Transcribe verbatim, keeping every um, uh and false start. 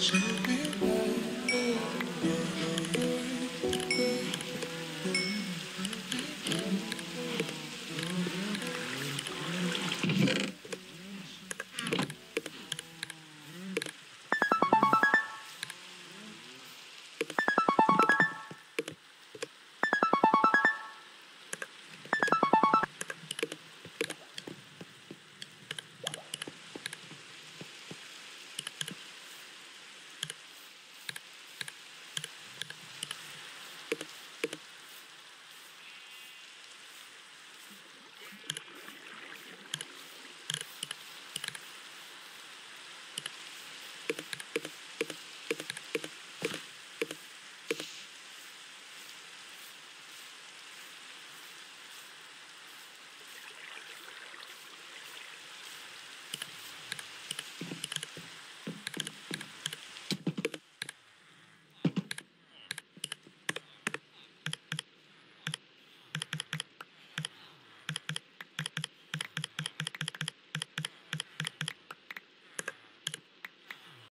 Sure.